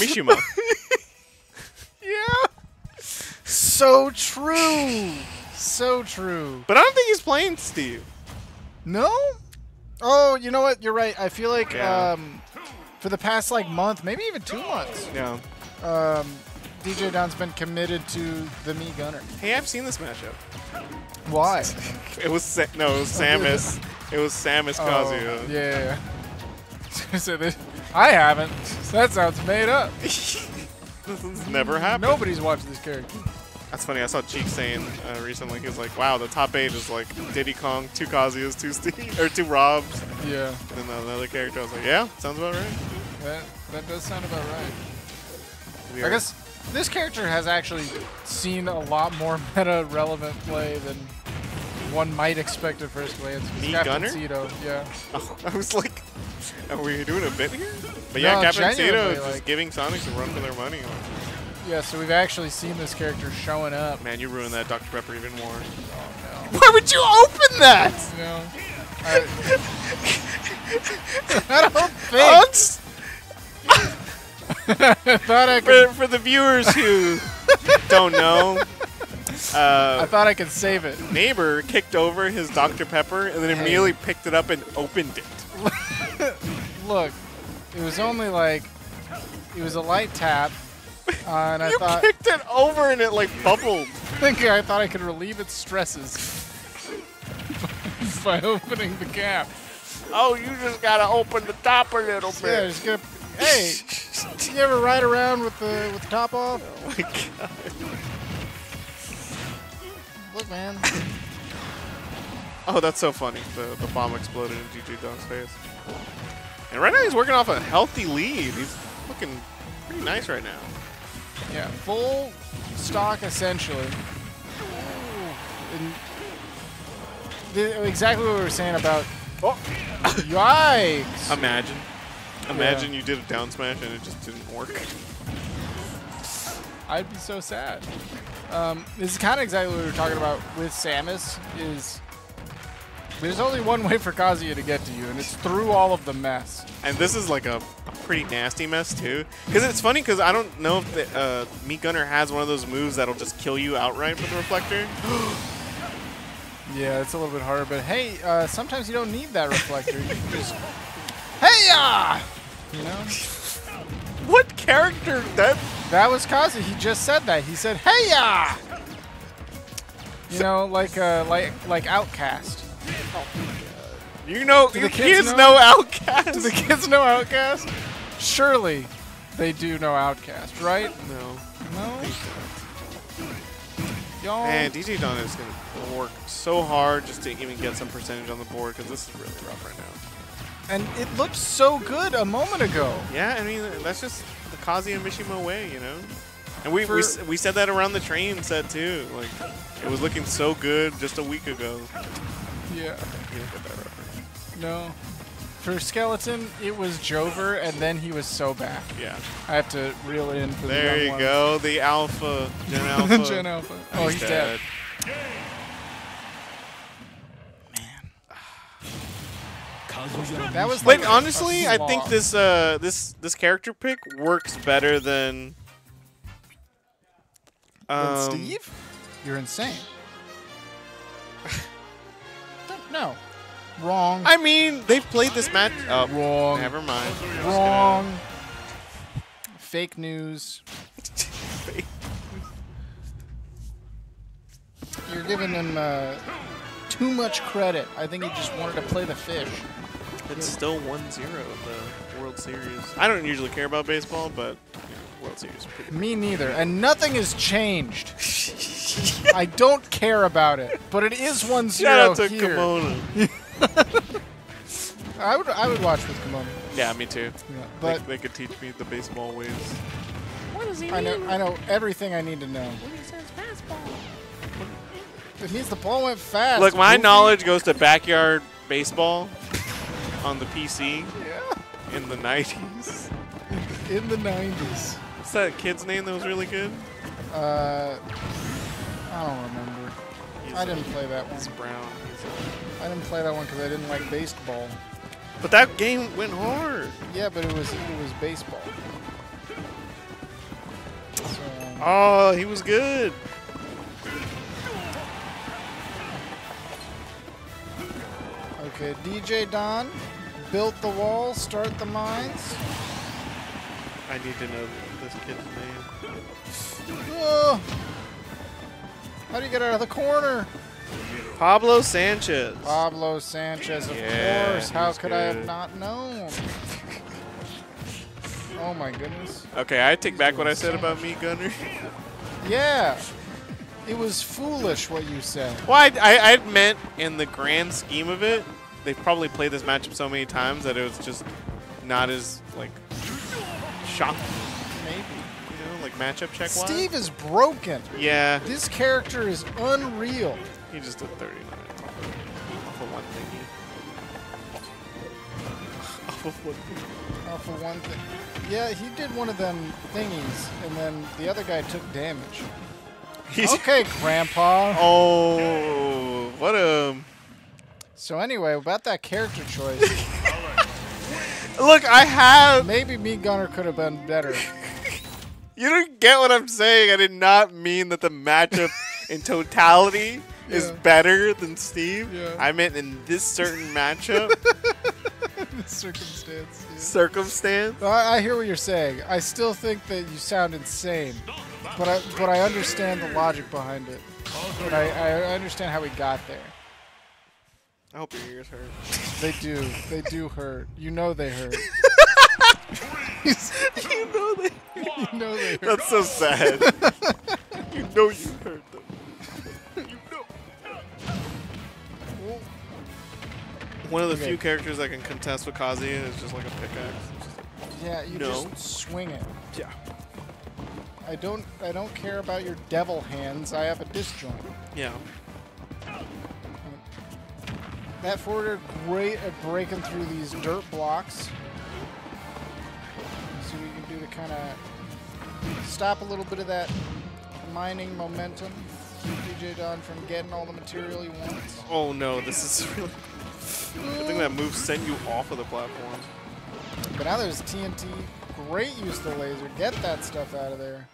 Mishima. Yeah. So true. So true. But I don't think he's playing Steve. No? Oh, you know what? You're right. I feel like for the past like month, maybe even 2 months. Yeah. DJ Don's been committed to the Mii Gunner. Hey, I've seen this matchup. Why? it was Samus. It was Samus Kazuya. Yeah. I haven't. That sounds made up. This never happened. Nobody's watched this character. That's funny. I saw Cheek saying recently, he was like, "Wow, the top 8 is like Diddy Kong, 2 Kazuyas, 2 Steve, or 2 Robs." Yeah. And then another character. I was like, "Yeah, sounds about right." That does sound about right. I guess this character has actually seen a lot more meta-relevant play than one might expect at first glance. Mii Gunner? Seto, yeah. Oh, I was like, are we doing a bit here? But yeah, no, Captain Seto is just giving Sonic a run for their money. Yeah, so we've actually seen this character showing up. Man, you ruined that Dr. Pepper even more. Oh, no. Why would you open that? No. I don't think. Oh, for the viewers who don't know, I thought I could save it. Neighbor kicked over his Dr. Pepper and then immediately picked it up and opened it. Look, it was only like, it was a light tap, and I thought you kicked it over and it like bubbled. I thought I could relieve its stresses by opening the cap. Oh, you just gotta open the top a little bit. Yeah, just gonna. Hey, do you ever ride around with the top off? Oh my god! Look, man. Oh, that's so funny. The bomb exploded in DJ Don's face. And right now he's working off a healthy lead. He's looking pretty nice right now. Yeah, full stock essentially. And exactly what we were saying about. Oh, yikes! Imagine. Imagine you did a down smash and it just didn't work. I'd be so sad. This is kind of exactly what we were talking about with Samus. Is there's only one way for Kazuya to get to you, and it's through all of the mess. And this is like a pretty nasty mess too. Because it's funny because I don't know if the, Mii Gunner has one of those moves that'll just kill you outright with the reflector. Yeah, it's a little bit harder. But hey, sometimes you don't need that reflector. You can just hey-ya! You know? What character? That was Kazuya. He just said that. He said, hey-ya! You know, like Outkast. Oh my god. You know, do the kids know Outkast? Do the kids know Outkast? Surely they do know Outkast, right? No. No? Y'all. Man, DJ Don is going to work so hard just to even get some percentage on the board because this is really rough right now. And it looked so good a moment ago. Yeah, I mean, that's just the Kazuya Mishima way, you know? And we said that around the train set, too. Like, it was looking so good just a week ago. Yeah. You don't get that reference. No. For Skeleton, it was Jover, and then he was so back. Yeah. I have to reel it in for there the young go. The alpha. Gen alpha. Gen alpha. Oh, he's dead. That was like honestly, I think this this character pick works better than Steve? You're insane. No. Wrong. I mean, they've played this match. Oh, wrong. Never mind. Wrong. Fake news. Fake news. You're giving them too much credit. I think he just wanted to play the fish. It's still 1-0, the World Series. I don't usually care about baseball, but yeah, World Series. Me neither. And nothing has changed. I don't care about it, but it is 1-0 here. Shout out to Kimona. I would watch with Kimona. Yeah, me too. Yeah, but they could teach me the baseball ways. What does he mean? I know everything I need to know. When he says fastball. It means the ball went fast. Look, my knowledge goes to backyard baseball on the PC in the 90s. In the 90s. What's that kid's name that was really good? I don't remember. I didn't play that one. It's Brown. I didn't play that one because I didn't like baseball. But that game went hard. Yeah, but it was baseball. Oh, he was good. Okay, DJ Don, built the wall, start the mines. I need to know this kid's name. Whoa. How do you get out of the corner? Pablo Sanchez. Pablo Sanchez, of course. How could I have not known? Oh my goodness. Okay, I take back what I said about Mii Gunner. Yeah. It was foolish what you said. Well, I meant in the grand scheme of it, they've probably played this matchup so many times that it was just not as, like, shocking. Maybe. You know, like matchup check-wise. Steve is broken. Yeah. This character is unreal. He just did 39 off of one thingy. Off of one thingy. Off of one thing. Yeah, he did one of them thingies, and then the other guy took damage. Okay, Grandpa. Oh, what a... So anyway, about that character choice. Look, I have... Maybe Mii Gunner could have been better. You don't get what I'm saying. I did not mean that the matchup in totality... is better than Steve. Yeah. I meant in this certain matchup. This circumstance. Yeah. Circumstance. Well, I hear what you're saying. I still think that you sound insane, but I understand the logic behind it. And I understand how we got there. I hope your ears hurt. They do. They do hurt. You know they hurt. You know they hurt. You know they hurt. That's so sad. You know you hurt them. One of the few characters that can contest with Kazuya is just like a pickaxe. Yeah, you just swing it. Yeah. I don't care about your devil hands. I have a disjoint. Yeah. That forwarder great at breaking through these dirt blocks. See what you can do to kind of stop a little bit of that mining momentum. Keep DJ Don from getting all the material he wants. Oh no, this is really. I think that move sent you off of the platform. But now there's TNT. Great use of the laser. Get that stuff out of there.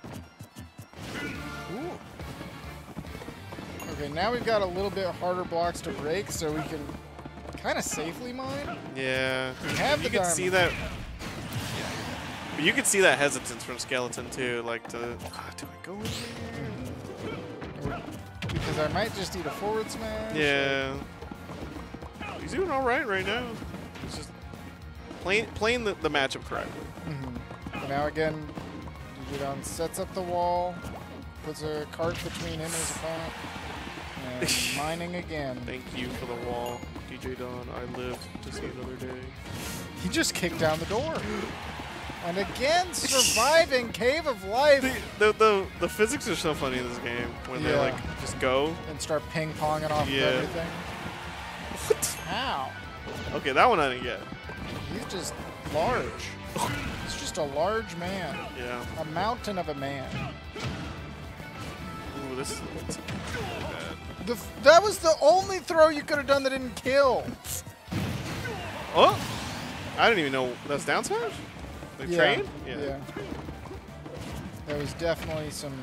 Ooh. Okay, now we've got a little bit harder blocks to break, so we can kind of safely mine. Yeah. You can see that. But you can see that hesitance from Skeleton too. Like, do I go in there? Because I might just need a forward smash. Yeah. He's doing all right now. He's just playing the matchup correctly. Mm-hmm. Now again, DJ Don sets up the wall, puts a cart between him and his opponent, and mining again. Thank you for the wall, DJ Don. I live to see another day. He just kicked down the door. And again, surviving Cave of Life. The physics are so funny in this game when they like just go and start ping-ponging off of everything. Ow. Okay, that one I didn't get. He's just large. He's just a large man. Yeah. A mountain of a man. Ooh, this is really bad. That was the only throw you could have done that didn't kill. Oh! I didn't even know that's down smash? The train? Yeah. There was definitely some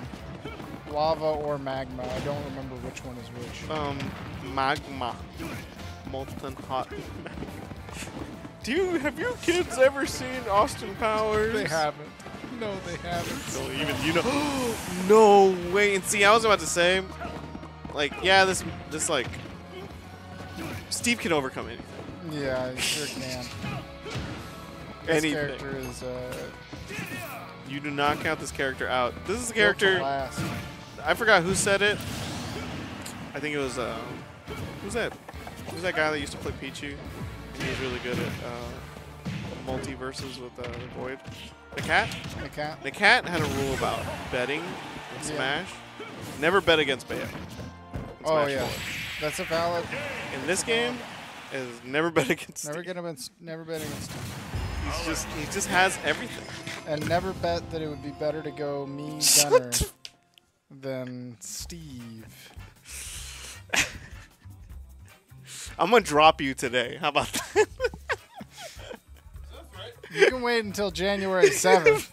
lava or magma. I don't remember which one is which. Magma. Molten hot. Have you kids ever seen Austin Powers? They haven't. No, they haven't. No, even you know. No way. And see, I was about to say, like, yeah, this like, Steve can overcome anything. Yeah, he sure can. This character is. You do not count this character out. This is a character. I forgot who said it. I think it was who's that? Who's that guy that used to play Pichu? And he's really good at multiverses with the Void. The cat? The cat. The cat had a rule about betting and Smash. Never bet against Bayonetta. Oh yeah, that's a valid. In this game, is never bet against. Never bet against. He just has everything. And never bet that it would be better to go Mii Gunner than Steve. I'm going to drop you today. How about that? That's right. You can wait until January 7th.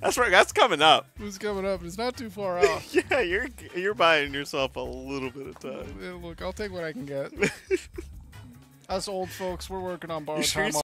That's right. That's coming up. It's coming up. It's not too far out. Yeah, you're buying yourself a little bit of time. Look, I'll take what I can get. Us old folks, we're working on borrowed time.